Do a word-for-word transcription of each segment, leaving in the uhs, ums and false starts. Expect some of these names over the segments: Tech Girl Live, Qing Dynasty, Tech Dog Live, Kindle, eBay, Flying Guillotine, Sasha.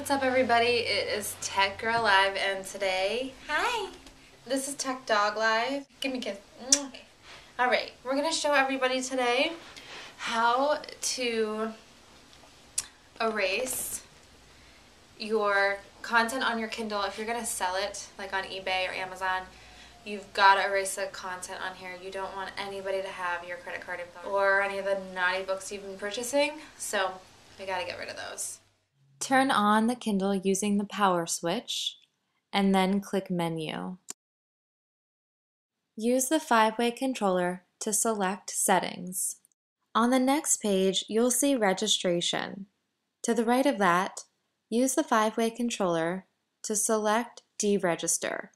What's up, everybody? It is Tech Girl Live, and today... Hi! This is Tech Dog Live. Give me a kiss. Okay. Alright, we're going to show everybody today how to erase your content on your Kindle. If you're going to sell it, like on eBay or Amazon, you've got to erase the content on here. You don't want anybody to have your credit card info or any of the naughty books you've been purchasing, so we got to get rid of those. Turn on the Kindle using the power switch, and then click Menu. Use the five-way controller to select Settings. On the next page, you'll see Registration. To the right of that, use the five-way controller to select Deregister.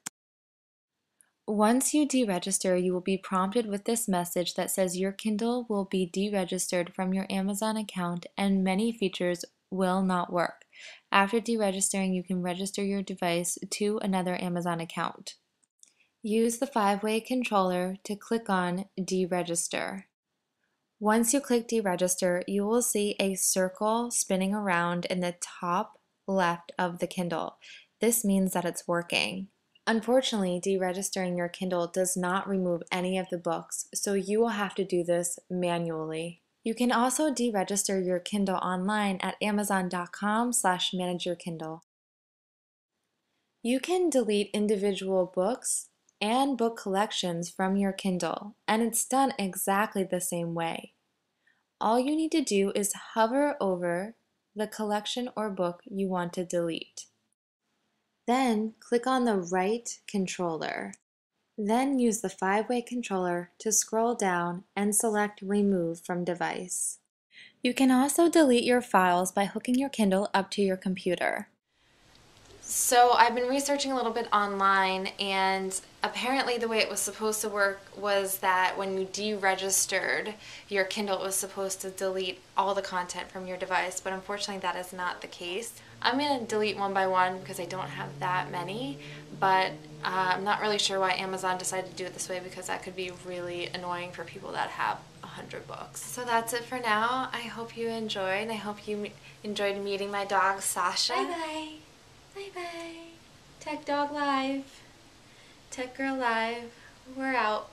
Once you deregister, you will be prompted with this message that says your Kindle will be deregistered from your Amazon account and many features will not work. After deregistering, you can register your device to another Amazon account. Use the five-way controller to click on Deregister. Once you click Deregister, you will see a circle spinning around in the top left of the Kindle. This means that it's working. Unfortunately, deregistering your Kindle does not remove any of the books, so you will have to do this manually. You can also deregister your Kindle online at Amazon dot com slash Manage Your Kindle. You can delete individual books and book collections from your Kindle, and it's done exactly the same way. All you need to do is hover over the collection or book you want to delete. Then click on the right controller. Then use the five-way controller to scroll down and select Remove from Device. You can also delete your files by hooking your Kindle up to your computer. So I've been researching a little bit online, and apparently the way it was supposed to work was that when you deregistered your Kindle, it was supposed to delete all the content from your device, but unfortunately that is not the case. I'm going to delete one by one because I don't have that many, but uh, I'm not really sure why Amazon decided to do it this way because that could be really annoying for people that have one hundred books. So that's it for now. I hope you enjoyed. I hope you enjoyed meeting my dog, Sasha. Bye-bye. Bye-bye. Tech Dog Live. Tech Girl Live. We're out.